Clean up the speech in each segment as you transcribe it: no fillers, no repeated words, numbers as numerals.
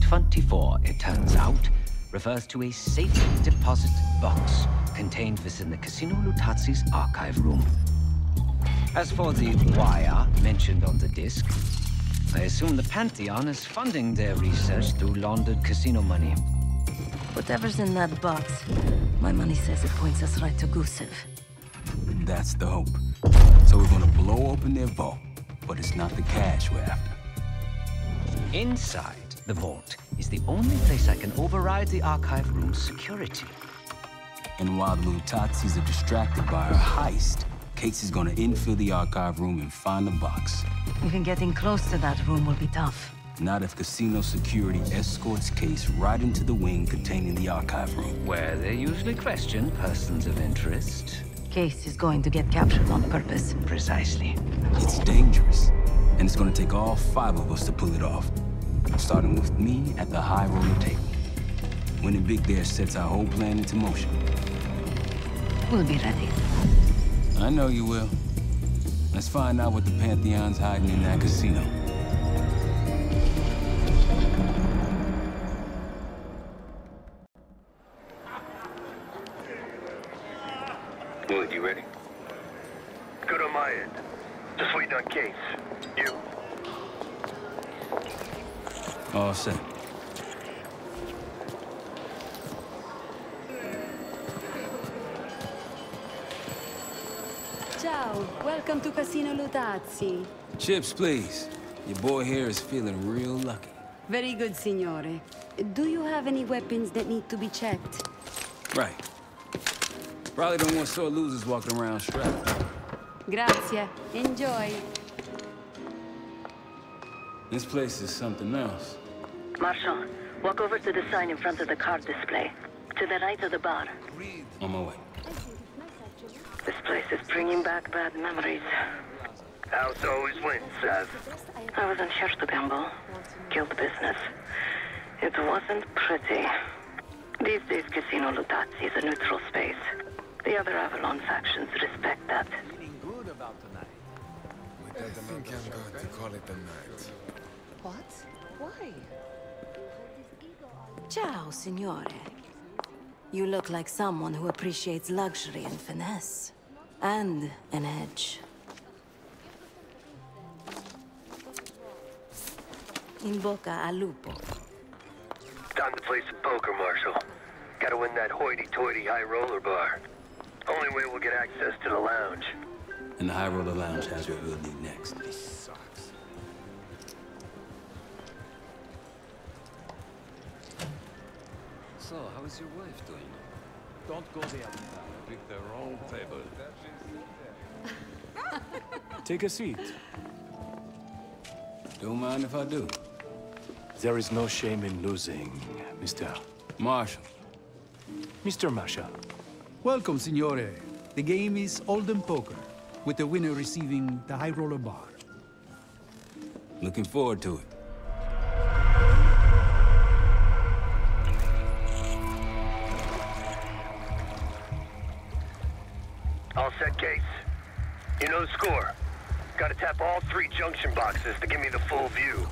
24, it turns out, refers to a safe deposit box contained within the Casino Luttazzi's archive room. As for the wire mentioned on the disc, I assume the Pantheon is funding their research through laundered casino money. Whatever's in that box, my money says it points us right to Gusev. That's the hope. So we're gonna blow open their vault, but it's not the cash we're after. Inside the vault is the only place I can override the archive room's security. And while the Luttazzi's are distracted by our heist, Casey's gonna infill the archive room and find the box. Even getting close to that room will be tough. Not if casino security escorts Case right into the wing containing the archive room. Where they usually question persons of interest. Case is going to get captured on purpose. Precisely. It's dangerous, and it's gonna take all 5 of us to pull it off. Starting with me at the high roller table. When the big dare sets our whole plan into motion. We'll be ready. I know you will. Let's find out what the Pantheon's hiding in that casino. Willard, you ready? Good on my end. Just waiting on Case. You. All set. Ciao. Welcome to Casino Luttazzi. Chips, please. Your boy here is feeling real lucky. Very good, signore. Do you have any weapons that need to be checked? Right. Probably don't want sore losers walking around strapped. Grazie. Enjoy. This place is something else. Marshall, walk over to the sign in front of the card display. To the right of the bar. On my way. This place is bringing back bad memories. House always wins, Seth. I was unsure to gamble. Guild business. It wasn't pretty. These days, Casino Luttazzi is a neutral space. The other Avalon factions respect that. Feeling good about tonight. I think I'm going to call it a night. What? Why? Ciao, signore. You look like someone who appreciates luxury and finesse. And an edge. In bocca al lupo. Time to play some poker, Marshall. Gotta win that hoity-toity high roller bar. Only way we'll get access to the lounge. And the high roller lounge has what we'll need next. This sucks. So, how is your wife doing? Don't go the other side. I picked the wrong table. Take a seat. Don't mind if I do. There is no shame in losing, Mr. Marshall. Mr. Marshall. Welcome, signore. The game is Olden Poker, with the winner receiving the high roller bar. Looking forward to it. All set, Case. You know the score. Gotta tap all 3 junction boxes to give me the full view.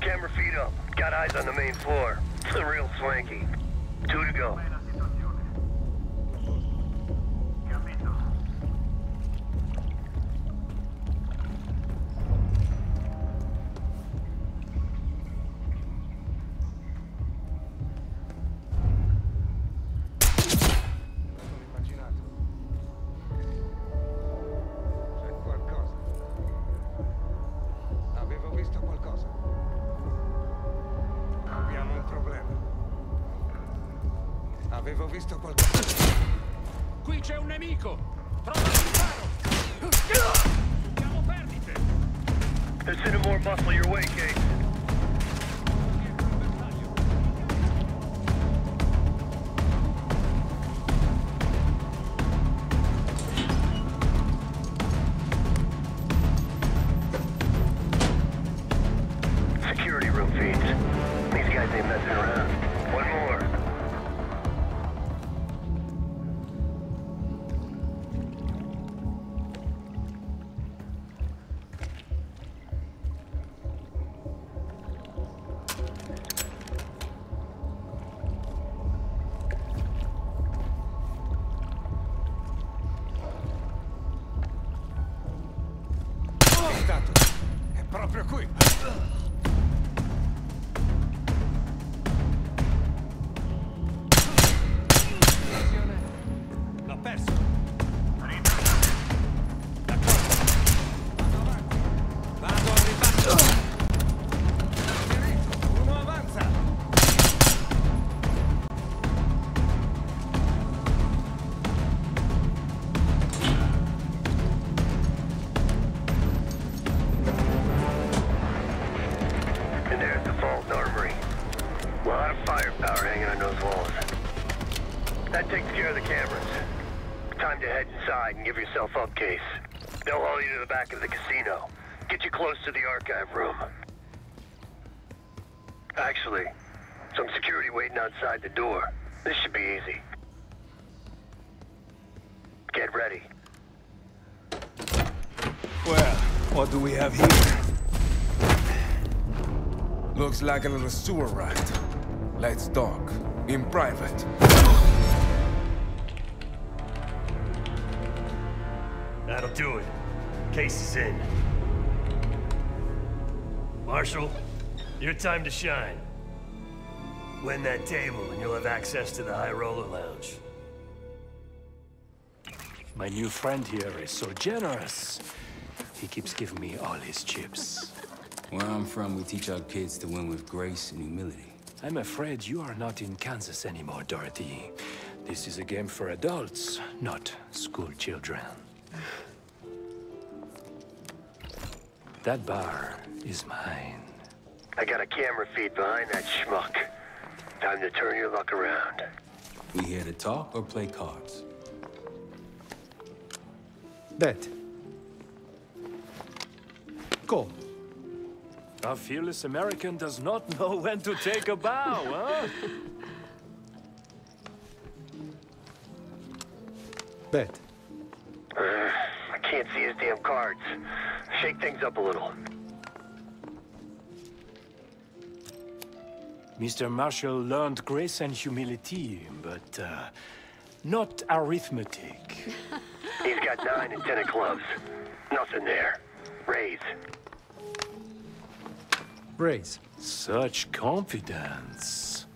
Camera feed up. Got eyes on the main floor. It's a real swanky. 2 to go. Avevo visto qualcosa. Qui c'è un nemico. Prova il riparo. Siamo perdite. There's two more muscle your way, Kate. Like a little sewer rat. Let's talk in private. That'll do it. Case is in. Marshall, your time to shine. Win that table and you'll have access to the High Roller Lounge. My new friend here is so generous. He keeps giving me all his chips. Where I'm from, we teach our kids to win with grace and humility. I'm afraid you are not in Kansas anymore, Dorothy. This is a game for adults, not school children. That bar is mine. I got a camera feed behind that schmuck. Time to turn your luck around. We here to talk or play cards? Bet. Go. Our fearless American does not know when to take a bow, huh? Bet. I can't see his damn cards. Shake things up a little. Mr. Marshall learned grace and humility, but not arithmetic. He's got 9 and 10 of clubs. Nothing there. Raise. Raise. Such confidence.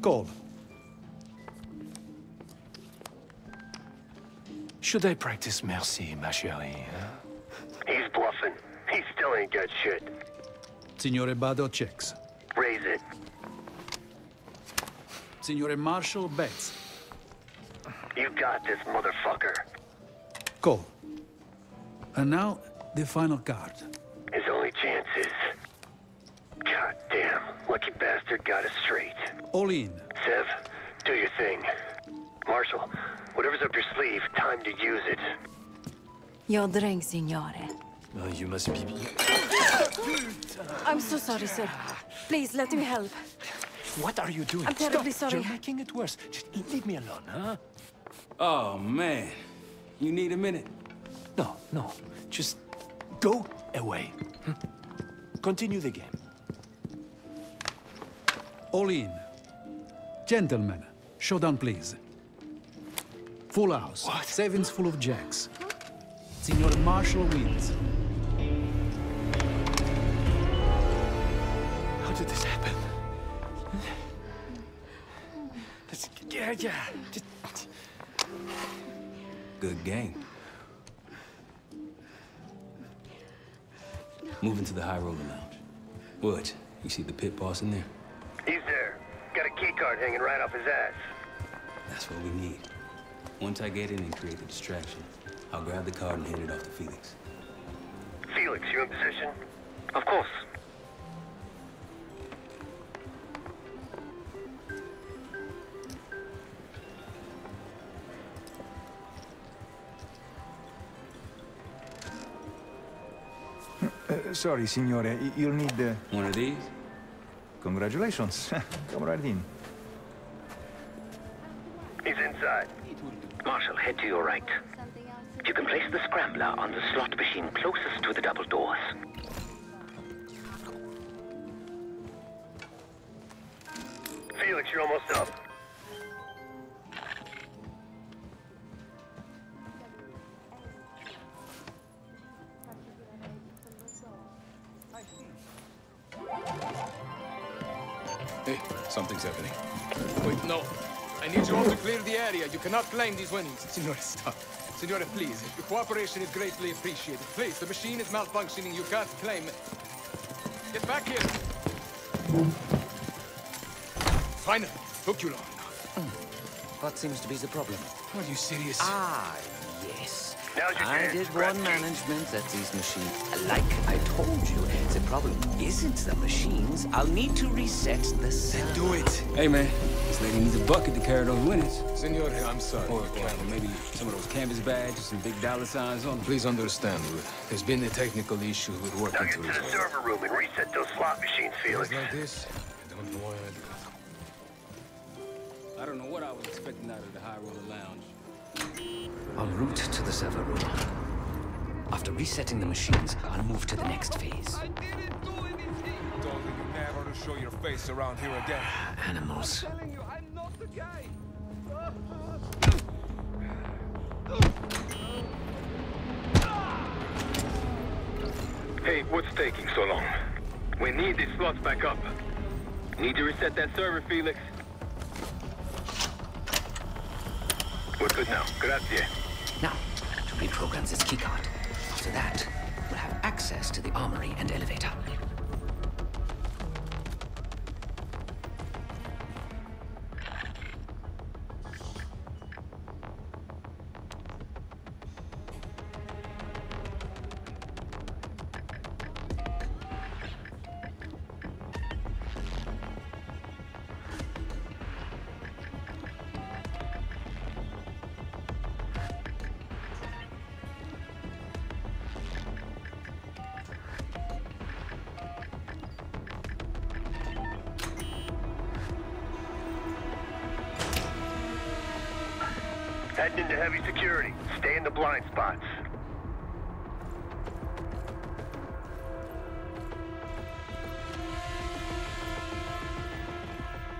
Call. Should I practice mercy, ma chérie? He's bluffing. He still ain't got shit. Signore Bado checks. Raise it. Signore Marshall bets. You got this, motherfucker. Call. And now, the final card. His only chance is... Goddamn, lucky bastard got us straight. All in. Sev, do your thing. Marshall, whatever's up your sleeve, time to use it. Your drink, signore. Oh, you must be... I'm so sorry, sir. Please, let me help. What are you doing? I'm terribly sorry. You're making it worse. Just leave me alone, huh? Oh, man. You need a minute? No, no. Just go away. Continue the game. All in. Gentlemen, showdown please. Full house. What? Sevens full of jacks. Signor Marshall wins. How did this happen? Yeah. Good game. Moving to the High Roller Lounge. Woods, you see the pit boss in there? He's there. Got a key card hanging right off his ass. That's what we need. Once I get in and create the distraction, I'll grab the card and hand it off to Felix. Felix, you in position? Of course. Sorry, signore, you'll need the... One of these? Congratulations. Come right in. He's inside. Marshall, head to your right. You can place the scrambler on the slot machine closest to the double doors. Felix, you're almost up. Hey, something's happening. Wait, no. I need you all to clear the area. You cannot claim these winnings. Signore, stop. Signore, please. Your cooperation is greatly appreciated. Please, the machine is malfunctioning. You can't claim it. Get back here. Finally. Took you long. What seems to be the problem? Are you serious? Ah, yes. I did run management at these machines. Like I told you, the problem isn't the machines. I'll need to reset the server. Do it. Hey, man. This lady needs a bucket to carry those winners. Senor, I'm sorry. Or maybe some of those canvas bags or some big dollar signs on them. Please understand, there's been a technical issue with working through. Now get to the server room and reset those slot machines, Felix. Like this? I don't know why I do. I don't know what I was expecting out of the High Roller Lounge. En route to the server room. After resetting the machines, I'll move to the next phase. I didn't do anything! Don't you never to show your face around here again. Animals. I'm telling you, I'm not the guy! Hey, what's taking so long? We need these slots back up. Need to reset that server, Felix. We're good now. Grazie. Now, to reprogram this keycard. After that, we'll have access to the armory and elevator. Heading into heavy security. Stay in the blind spots.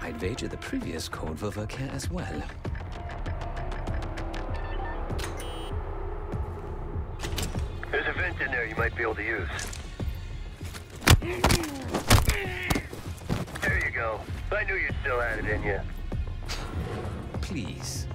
I'd wager the previous code will work here as well. There's a vent in there you might be able to use. There you go. I knew you still had it in you. Please.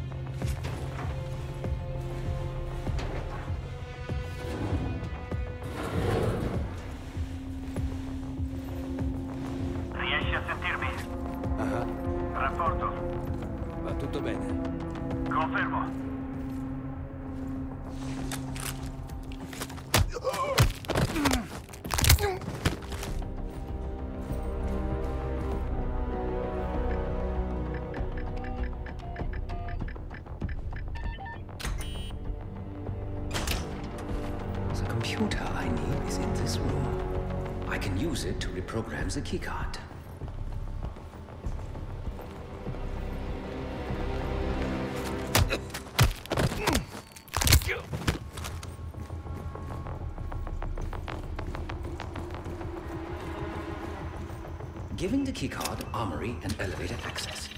The computer I need is in this room. I can use it to reprogram the keycard. Giving the keycard armory and elevator access.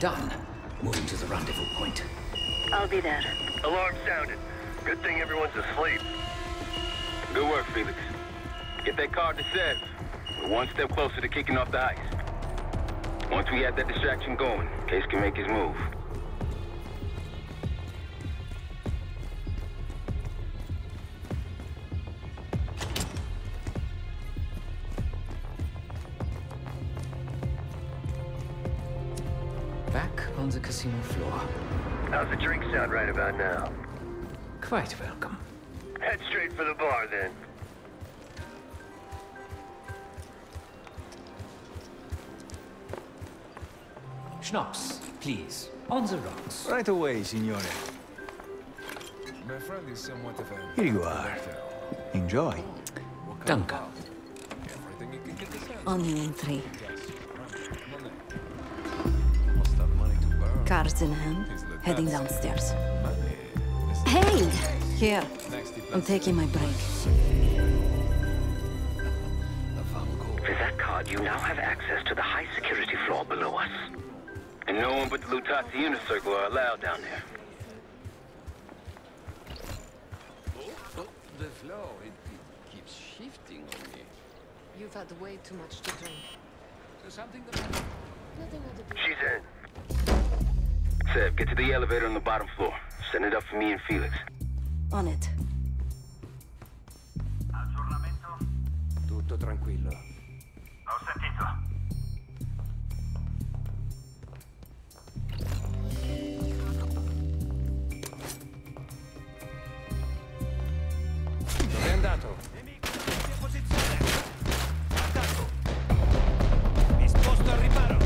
done. Moving to the rendezvous point. I'll be there. Alarm sounded. Good thing everyone's asleep. Good work, Felix. Get that card to Sev. We're one step closer to kicking off the heist. Once we have that distraction going, Case can make his move. Back on the casino floor. How's the drink sound right about now? Quite welcome. Head straight for the bar, then. Schnapps, please. On the rocks. Right away, signore. My friend is somewhat of a... Here you are. Enjoy. Danke. On the entry. Cards in hand, heading downstairs. Hey! Here. I'm taking my break. With that card, you now have access to the high security floor below us. And no one but the Luttazzi inner circle are allowed down there. The floor, it keeps shifting on me. You've had way too much to drink. There's something that... Nothing at the... She's in. Sev, get to the elevator on the bottom floor. Send it up for me and Felix. On it. Aggiornamento? Tutto tranquillo. Ho sentito. Dove è andato? Nemico in posizione. Attacco. Mi sposto al riparo.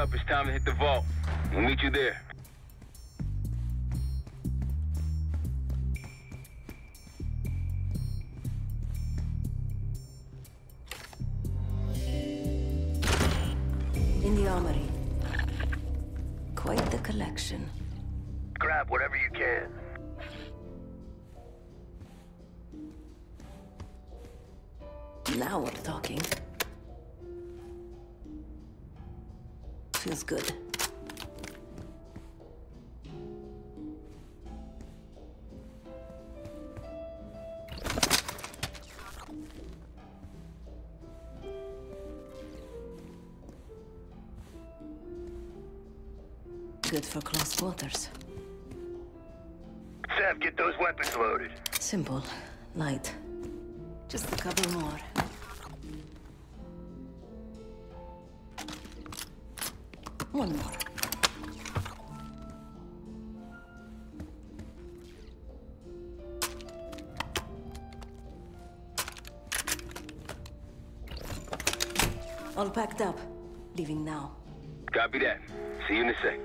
Up. It's time to hit the vault. We'll meet you there. In the armory. Quite the collection. Grab whatever you can. Now we're talking. Feels good. Good for close quarters. Sev, get those weapons loaded. Simple, light. Just a couple more. One more. All packed up. Leaving now. Copy that. See you in a sec.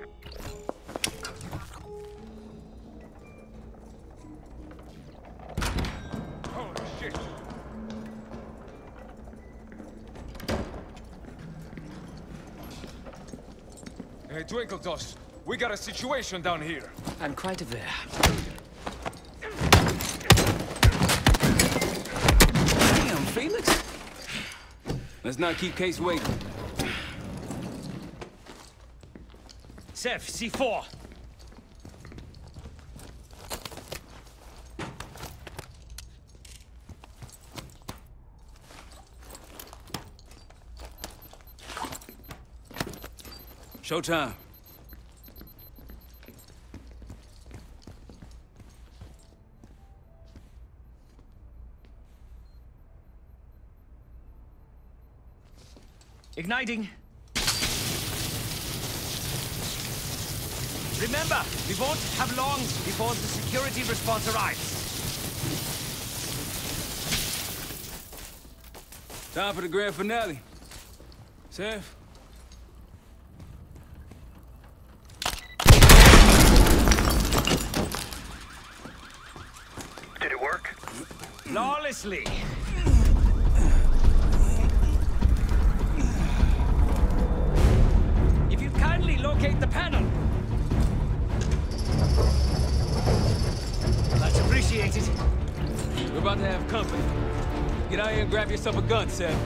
Twinkletoss, we got a situation down here. I'm quite aware. Damn, Felix. Let's not keep Case waiting. Sev, C4. Showtime. Igniting. Remember, we won't have long before the security response arrives. Time for the grand finale. Safe. Did it work? Flawlessly. If you'd kindly locate the panel. Much appreciated. We're about to have company. Get out here and grab yourself a gun, Seth.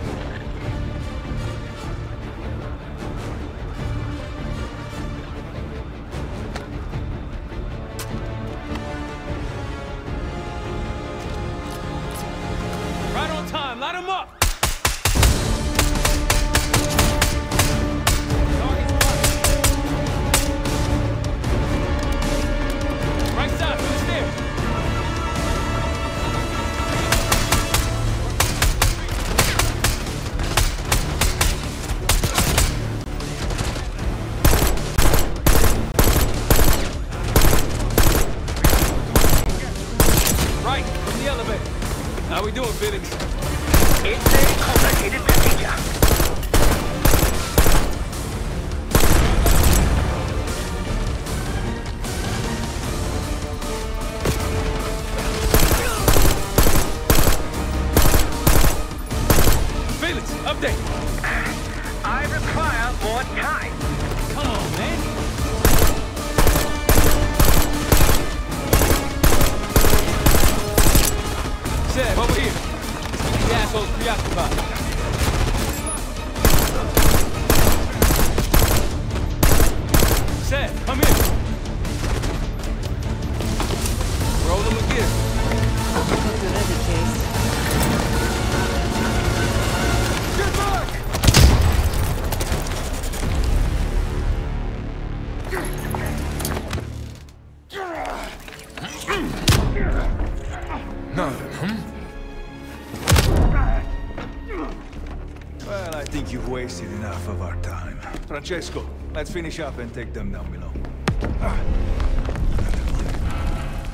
Francesco, let's finish up and take them down below.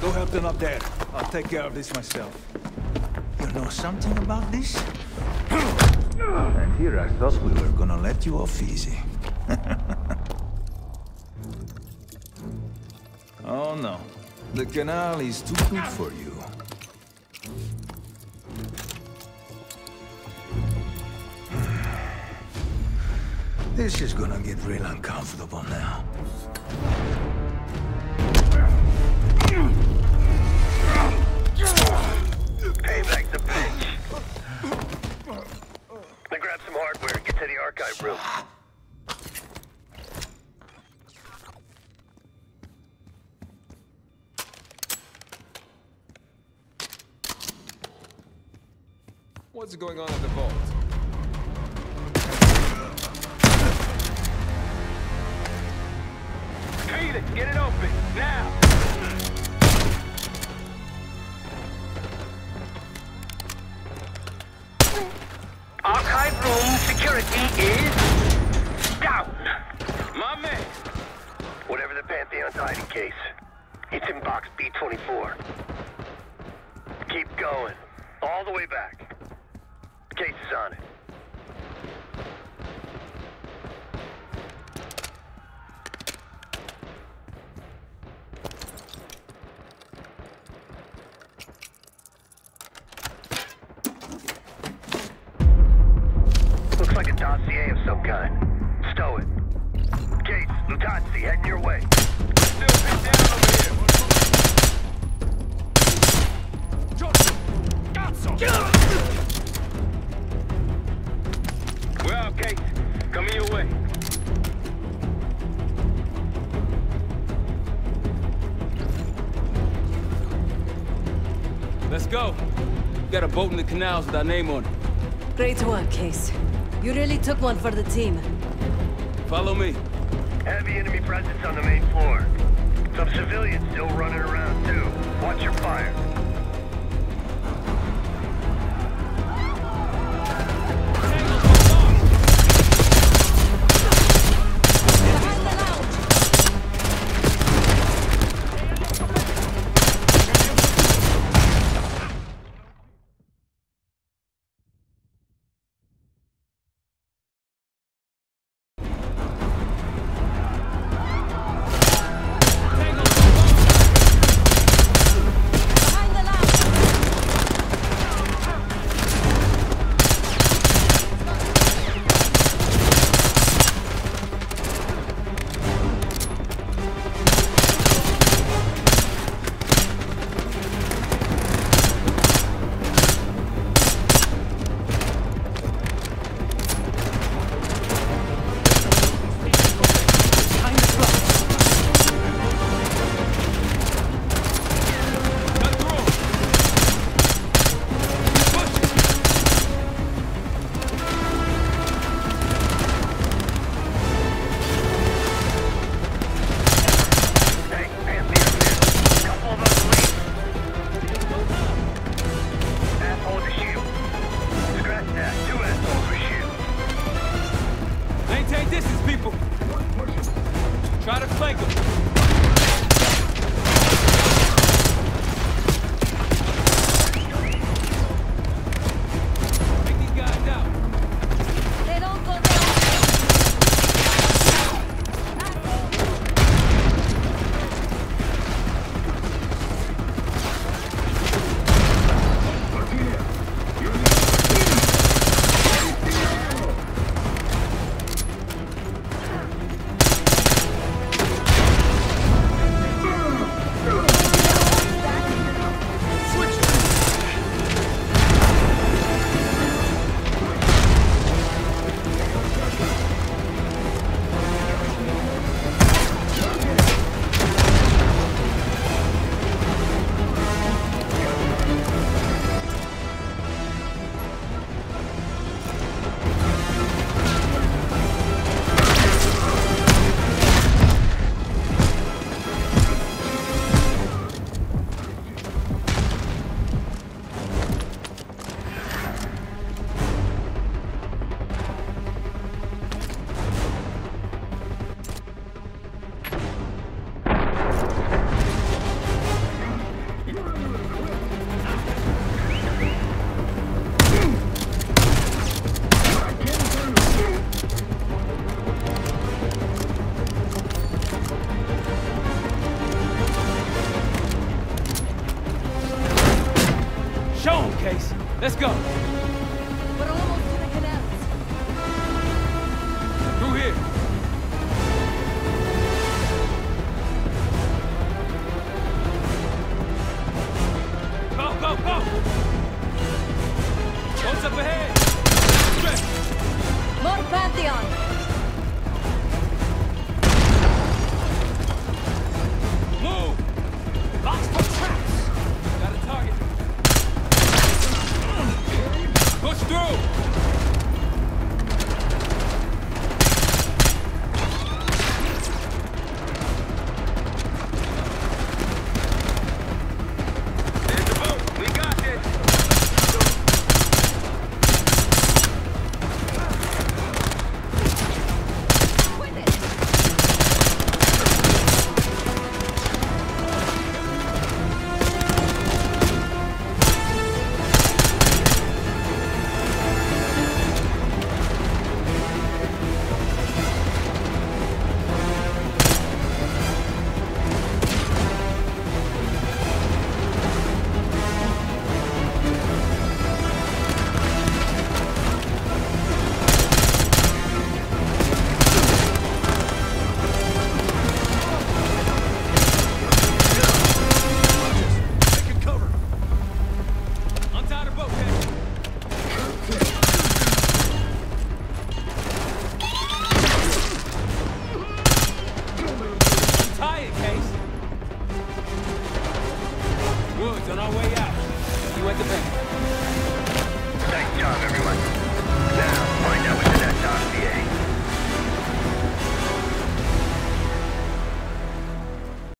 Go help them up there. I'll take care of this myself. You know something about this? And here I thought we were gonna let you off easy. Oh no. The canal is too good for you. This is gonna get real uncomfortable now. Pay back the pitch. Now grab some hardware and get to the archive room. What's going on at the vault? Get it open, now! Archive room security is down! My man! Whatever the Pantheon's hiding case, it's in box B24. Keep going, all the way back. Case is on it. Boat in the canals with our name on it. Great work, Case. You really took one for the team. Follow me. Heavy enemy presence on the main floor. Some civilians still running around, too. Watch your fire. Let's go.